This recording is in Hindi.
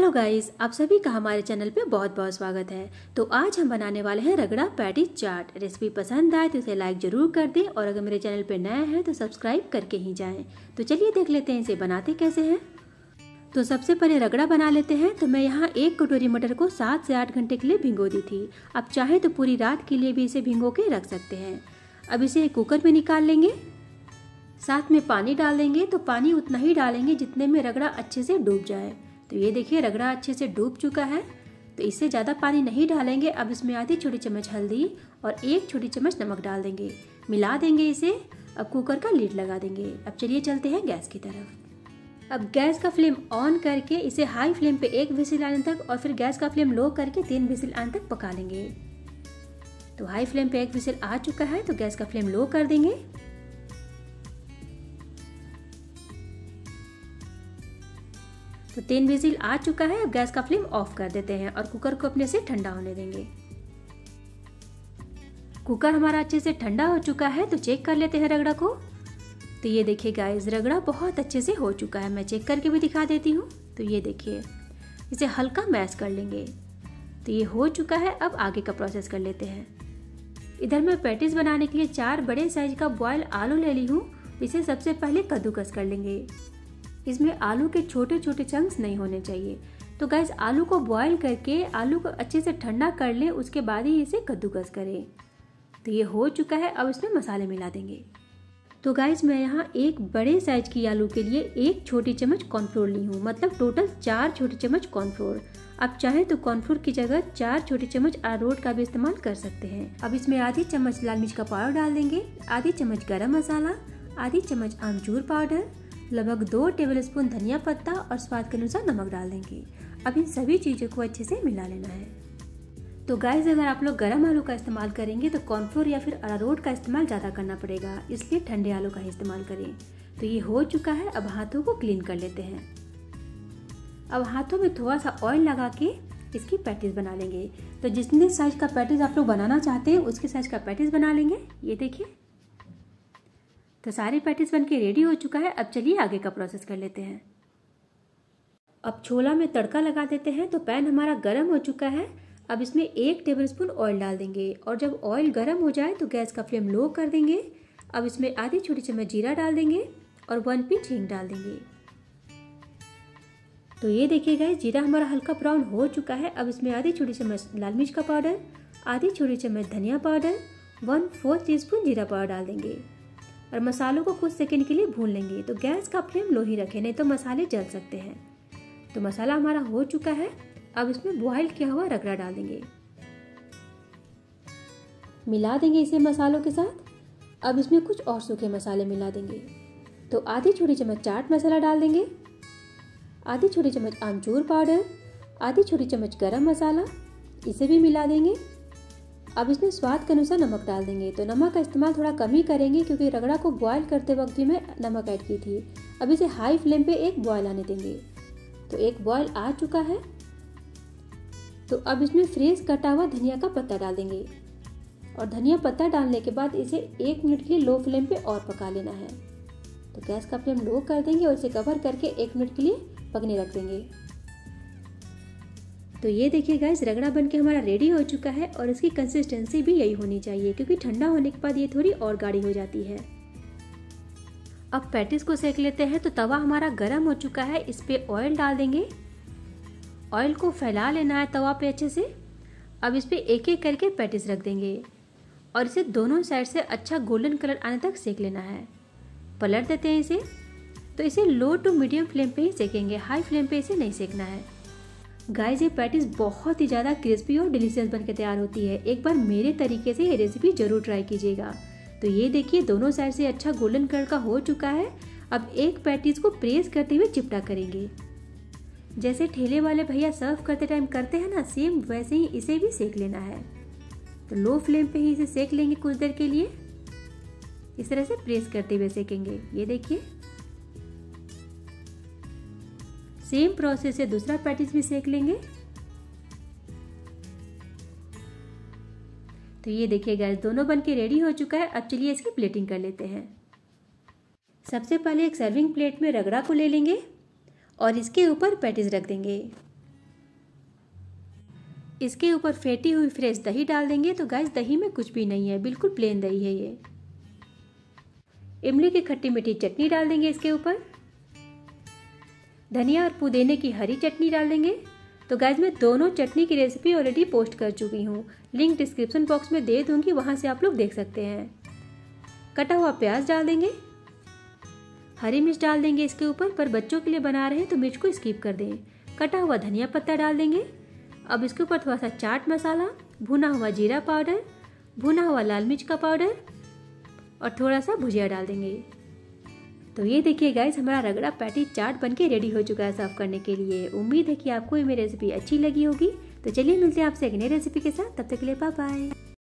हेलो गाइस, आप सभी का हमारे चैनल पे बहुत बहुत स्वागत है। तो आज हम बनाने वाले हैं रगड़ा पैटीज चाट। रेसिपी पसंद आए तो इसे लाइक ज़रूर कर दें और अगर मेरे चैनल पे नया है तो सब्सक्राइब करके ही जाएं। तो चलिए देख लेते हैं इसे बनाते कैसे हैं। तो सबसे पहले रगड़ा बना लेते हैं। तो मैं यहाँ 1 कटोरी मटर को 7 से 8 घंटे के लिए भिगो दी थी। आप चाहे तो पूरी रात के लिए भी इसे भिगो के रख सकते हैं। अब इसे कुकर में निकाल लेंगे, साथ में पानी डाल देंगे। तो पानी उतना ही डालेंगे जितने में रगड़ा अच्छे से डूब जाए। तो ये देखिए रगड़ा अच्छे से डूब चुका है, तो इससे ज़्यादा पानी नहीं डालेंगे। अब इसमें आधी छोटी चम्मच हल्दी और 1 छोटी चम्मच नमक डाल देंगे, मिला देंगे इसे। अब कुकर का लीड लगा देंगे। अब चलिए चलते हैं गैस की तरफ। अब गैस का फ्लेम ऑन करके इसे हाई फ्लेम पे 1 विसिल आने तक और फिर गैस का फ्लेम लो करके 3 विसिल आने तक पका लेंगे। तो हाई फ्लेम पे 1 विसिल आ चुका है, तो गैस का फ्लेम लो कर देंगे। तो 3 विजिल आ चुका है। अब गैस का फ्लेम ऑफ कर देते हैं और कुकर को अपने से ठंडा होने देंगे। कुकर हमारा अच्छे से ठंडा हो चुका है, तो चेक कर लेते हैं रगड़ा को। तो ये देखिए गाइस, रगड़ा बहुत अच्छे से हो चुका है। मैं चेक करके भी दिखा देती हूँ। तो ये देखिए, इसे हल्का मैश कर लेंगे। तो ये हो चुका है। अब आगे का प्रोसेस कर लेते हैं। इधर मैं पैटीज बनाने के लिए 4 बड़े साइज का बॉयल आलू ले ली हूँ। इसे सबसे पहले कद्दूकस कर लेंगे। इसमें आलू के छोटे छोटे चंक्स नहीं होने चाहिए। तो गैस आलू को बॉईल करके आलू को अच्छे से ठंडा कर लें, उसके बाद ही इसे कद्दूकस करें। तो ये हो चुका है। अब इसमें मसाले मिला देंगे। तो गैस मैं यहाँ 1 बड़े साइज की आलू के लिए 1 छोटी चम्मच कॉर्नफ्लोर ली हूँ, मतलब टोटल 4 छोटी चम्मच कॉर्नफ्लोर। आप चाहें तो कॉर्नफ्लोर की जगह 4 छोटी चम्मच अरारोट का भी इस्तेमाल कर सकते हैं। अब इसमें आधी चम्मच लाल मिर्च का पाउडर डाल देंगे, आधी चम्मच गरम मसाला, आधी चम्मच आमचूर पाउडर, लगभग 2 टेबलस्पून धनिया पत्ता और स्वाद के अनुसार नमक डाल देंगे। अब इन सभी चीज़ों को अच्छे से मिला लेना है। तो गाइस अगर आप लोग गर्म आलू का इस्तेमाल करेंगे तो कॉर्नफ्लोर या फिर अरारोट का इस्तेमाल ज़्यादा करना पड़ेगा, इसलिए ठंडे आलू का ही इस्तेमाल करें। तो ये हो चुका है। अब हाथों को क्लीन कर लेते हैं। अब हाथों में थोड़ा सा ऑयल लगा के इसकी पैटीज बना लेंगे। तो जितने साइज का पैटीज आप लोग बनाना चाहते हैं उसके साइज का पैटीज बना लेंगे। ये देखिए, तो सारे पैटीज बनके रेडी हो चुका है। अब चलिए आगे का प्रोसेस कर लेते हैं। अब छोला में तड़का लगा देते हैं। तो पैन हमारा गर्म हो चुका है। अब इसमें 1 टेबलस्पून ऑयल डाल देंगे और जब ऑयल गर्म हो जाए तो गैस का फ्लेम लो कर देंगे। अब इसमें आधी छोटी चम्मच जीरा डाल देंगे और 1 पिंच हींग डाल देंगे। तो ये देखिए गाइस, जीरा हमारा हल्का ब्राउन हो चुका है। अब इसमें आधी छोटी चम्मच लाल मिर्च का पाउडर, आधी छोटी चम्मच धनिया पाउडर, 1/4 टीस्पून जीरा पाउडर डाल देंगे और मसालों को कुछ सेकंड के लिए भून लेंगे। तो गैस का फ्लेम लो ही रखें, नहीं तो मसाले जल सकते हैं। तो मसाला हमारा हो चुका है। अब इसमें बॉइल किया हुआ रगड़ा डाल देंगे, मिला देंगे इसे मसालों के साथ। अब इसमें कुछ और सूखे मसाले मिला देंगे। तो आधी छोटी चम्मच चाट मसाला डाल देंगे, आधी छोटी चम्मच आमचूर पाउडर, आधी छोटी चम्मच गरम मसाला, इसे भी मिला देंगे। अब इसमें स्वाद के अनुसार नमक डाल देंगे। तो नमक का इस्तेमाल थोड़ा कम ही करेंगे क्योंकि रगड़ा को बॉईल करते वक्त भी मैं नमक ऐड की थी। अब इसे हाई फ्लेम पे 1 बॉयल आने देंगे। तो 1 बॉयल आ चुका है। तो अब इसमें फ्रेश कटा हुआ धनिया का पत्ता डाल देंगे और धनिया पत्ता डालने के बाद इसे 1 मिनट के लिए लो फ्लेम पे और पका लेना है। तो गैस का फ्लेम लो कर देंगे और इसे कवर करके 1 मिनट के लिए पकने रख देंगे। तो ये देखिए गाइस, रगड़ा बनके हमारा रेडी हो चुका है और इसकी कंसिस्टेंसी भी यही होनी चाहिए क्योंकि ठंडा होने के बाद ये थोड़ी और गाढ़ी हो जाती है। अब पैटीज को सेक लेते हैं। तो तवा हमारा गर्म हो चुका है, इस पे ऑयल डाल देंगे। ऑयल को फैला लेना है तवा पे अच्छे से। अब इस पे एक एक करके पैटीज रख देंगे और इसे दोनों साइड से अच्छा गोल्डन कलर आने तक सेक लेना है। पलट देते हैं इसे। तो इसे लो टू मीडियम फ्लेम पर ही सेकेंगे, हाई फ्लेम पर इसे नहीं सेकना है। गाइस ये पैटीज बहुत ही ज़्यादा क्रिस्पी और डिलीशियस बनकर तैयार होती है। एक बार मेरे तरीके से ये रेसिपी ज़रूर ट्राई कीजिएगा। तो ये देखिए दोनों साइड से अच्छा गोल्डन कलर का हो चुका है। अब एक पैटीज को प्रेस करते हुए चिपटा करेंगे। जैसे ठेले वाले भैया सर्व करते टाइम करते हैं ना, सेम वैसे ही इसे भी सेक लेना है। तो लो फ्लेम पर ही इसे सेक लेंगे कुछ देर के लिए। इस तरह से प्रेस करते हुए सेकेंगे। ये देखिए सेम प्रोसेस से दूसरा पैटीज भी सेक लेंगे। तो ये देखिए गाइस, दोनों बनके रेडी हो चुका है। अब चलिए इसकी प्लेटिंग कर लेते हैं। सबसे पहले एक सर्विंग प्लेट में रगड़ा को ले लेंगे और इसके ऊपर पैटीज रख देंगे। इसके ऊपर फेटी हुई फ्रेश दही डाल देंगे। तो गाइस दही में कुछ भी नहीं है, बिल्कुल प्लेन दही है ये। इमली की खट्टी मीठी चटनी डाल देंगे इसके ऊपर। धनिया और पुदीने की हरी चटनी डाल देंगे। तो गाइस मैं दोनों चटनी की रेसिपी ऑलरेडी पोस्ट कर चुकी हूँ, लिंक डिस्क्रिप्शन बॉक्स में दे दूँगी, वहाँ से आप लोग देख सकते हैं। कटा हुआ प्याज डाल देंगे, हरी मिर्च डाल देंगे इसके ऊपर, पर बच्चों के लिए बना रहे हैं तो मिर्च को स्किप कर दें। कटा हुआ धनिया पत्ता डाल देंगे। अब इसके ऊपर थोड़ा सा चाट मसाला, भुना हुआ जीरा पाउडर, भुना हुआ लाल मिर्च का पाउडर और थोड़ा सा भुजिया डाल देंगे। तो ये देखिए गाइस हमारा रगड़ा पैटीज चाट बनके रेडी हो चुका है सर्व करने के लिए। उम्मीद है कि आपको ये मेरी रेसिपी अच्छी लगी होगी। तो चलिए मिलते हैं आपसे एक नई रेसिपी के साथ, तब तक के लिए बाय बाय।